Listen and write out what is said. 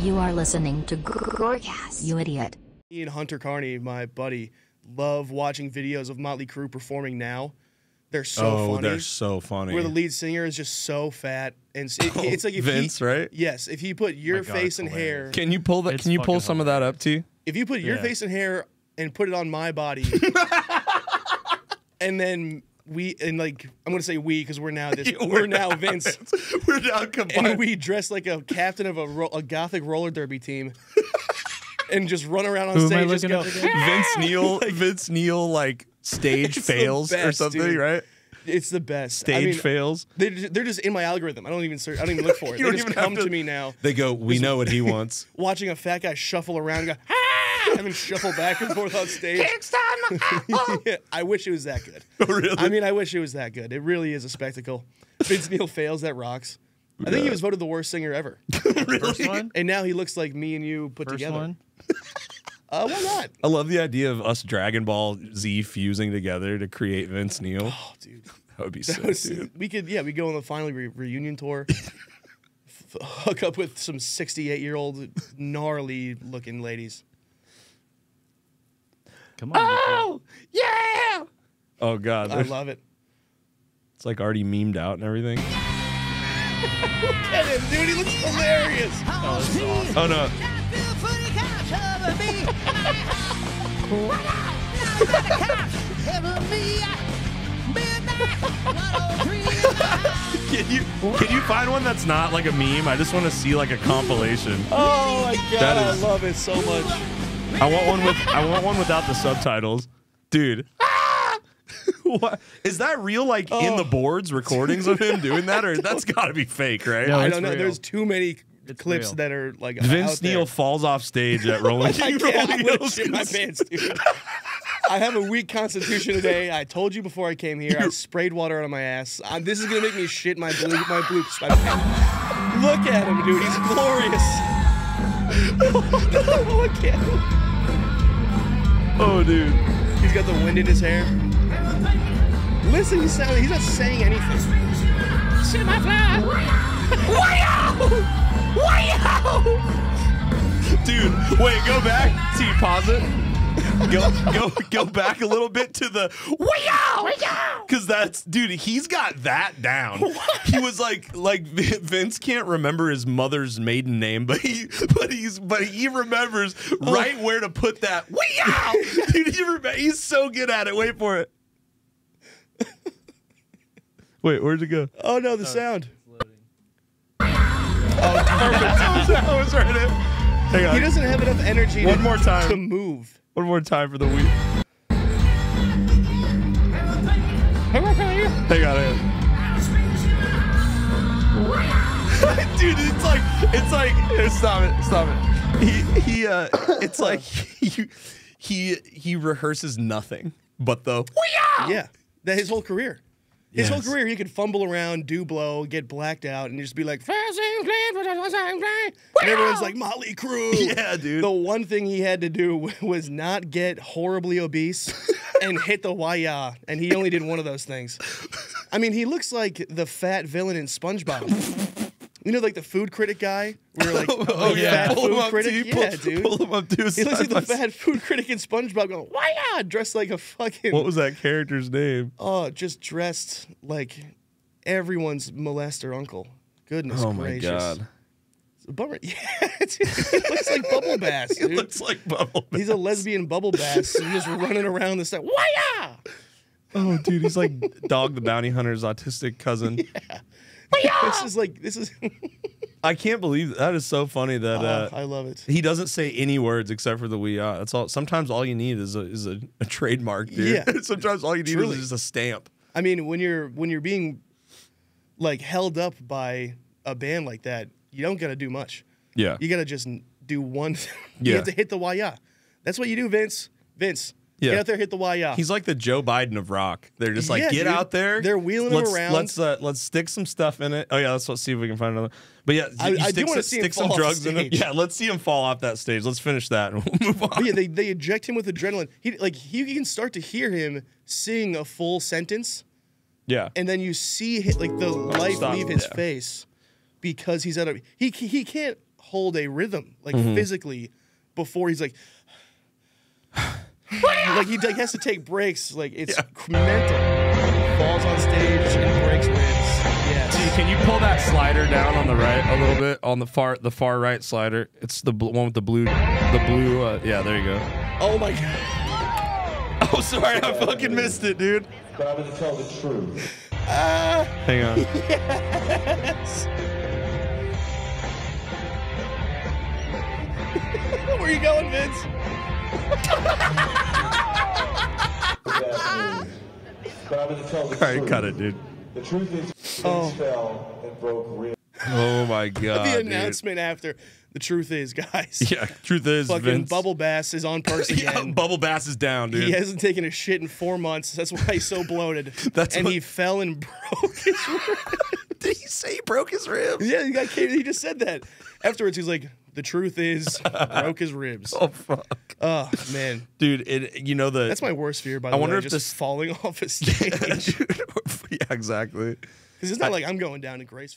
You are listening to Gorgas, you idiot. Me and Hunter Carney, my buddy, love watching videos of Mötley Crüe performing now. They're so funny. They're so funny. Where the lead singer is just so fat, and it's like if Vince, right? Yes, if you put your face and hair. Can you pull that? Can you pull some of that up too? If you put your face and hair and put it on my body, and then I'm gonna say we because we're now this. We're now Vince. We're now combined. And we dress like a captain of a gothic roller derby team. And just run around on stage and go, Vince Neil, like, stage fails or something, dude. Right? It's the best. Stage fails. They're just in my algorithm. I don't even search. I don't even look for it. They just come to me now. They go, we know what he wants. Watching a fat guy shuffle around and go, and then shuffle back and forth on stage. Yeah, I wish it was that good. Oh, really? I mean, I wish it was that good. It really is a spectacle. Vince Neil fails, that rocks. I think he was voted the worst singer ever. Really? First one? And now he looks like me and you put together. One? Why not? I love the idea of us Dragon Ball Z fusing together to create Vince Neil. Oh, dude, that would be sick. We could, yeah, we go on the final reunion tour, hook up with some 68-year-old gnarly-looking ladies. Come on! Oh, yeah! Oh God, I love it. It's like already memed out and everything. Look at him, dude. He looks hilarious. Oh, this is awesome. Oh no. Can you find one that's not like a meme? I just want to see like a compilation. Oh my God, that is, I love it so much. I want one without the subtitles, dude. What? Is that real? Like in the boards, recordings of him doing that, or that's got to be fake, right? No, I don't know. Real. There's too many clips that are like Vince Neil falls off stage at Rolling Stones. I would shit my pants, dude. I have a weak constitution today. I told you before I came here. I sprayed water on my ass. This is gonna make me shit my bloops. Look at him, dude. He's glorious. Look at him. Oh, dude. He's got the wind in his hair. Listen, he's not saying anything. Shit, my fly! Wow! Dude, wait, go back. See, pause it. Go back a little bit to the wow! Because that's, dude, he's got that down. He was like Vince can't remember his mother's maiden name, but he remembers right where to put that wow! Dude, he's so good at it. Wait for it. Wait, where'd it go? Oh no, the sound. Oh, perfect. That was right in. Hang on. He doesn't have enough energy to move. One more time for the week. Hang on. Dude, it's like here, stop it. It's like he rehearses nothing but the wee-ah! Yeah. That his whole career. His whole career, he could fumble around, do blow, get blacked out, and just be like, and everyone's like, Mötley Crüe. Yeah, dude. The one thing he had to do was not get horribly obese and hit the wah-yah, and he only did one of those things. I mean, he looks like the fat villain in SpongeBob. You know, like the food critic guy? We're like, fat food critic? Yeah, dude. Pull him up, dude. He looks like the fat food critic in SpongeBob going, wah-yah, dressed like a fucking... What was that character's name? Oh, just dressed like everyone's molester uncle. Goodness gracious. Oh, my God. Bummer. Yeah, dude. He looks like Bubble Bass, dude. He looks like Bubble Bass. He's a lesbian Bubble Bass. He's just running around this time, wah-yah! Oh, dude, he's like Dog the Bounty Hunter's autistic cousin. Yeah. This is I can't believe that is so funny that I love it. He doesn't say any words except for the we are. That's all. Sometimes all you need is a trademark, dude. Yeah. Sometimes all you need is just a stamp. I mean, when you're being like held up by a band like that, you don't gotta do much. Yeah. You gotta just do one thing. You have to hit the wah-yah. That's what you do, Vince. Vince. Yeah. Get out there, hit the wah-yah. He's like the Joe Biden of rock. They're just like, get out there. They're wheeling him around. Let's stick some stuff in it. Oh yeah, let's see if we can find another. But yeah, I do want to stick some drugs in it. Yeah, let's see him fall off that stage. Let's finish that and we'll move on. But yeah, they eject him with adrenaline. You can start to hear him sing a full sentence. Yeah, and then you see the life leave his face because he's out of he can't hold a rhythm, like physically, before he's like, like he has to take breaks. Like it's mental. Falls on stage and breaks wins. Yes. Dude, can you pull that slider down on the right a little bit on the far right slider? It's the one with the blue, yeah, there you go. Oh my god. Oh, sorry, I fucking missed it, dude. But I'm gonna tell the truth. Hang on. Yes. Where are you going, Vince? Alright, cut it, dude. The truth is, Vince fell and broke ribs. Oh my god. The announcement after the truth is, guys. Yeah, truth is, fucking Vince. Bubble Bass is on parks again. Yeah, Bubble Bass is down, dude. He hasn't taken a shit in 4 months. That's why he's so bloated. He fell and broke his ribs. Did he say he broke his ribs? Yeah, the guy came, he just said that. Afterwards, he's like, the truth is, broke his ribs. Oh, fuck. Oh, man. Dude, you know the... That's my worst fear, by the way. I wonder if just this... falling off a stage. Yeah, dude. Yeah, exactly. Because it's not like I'm going down gracefully.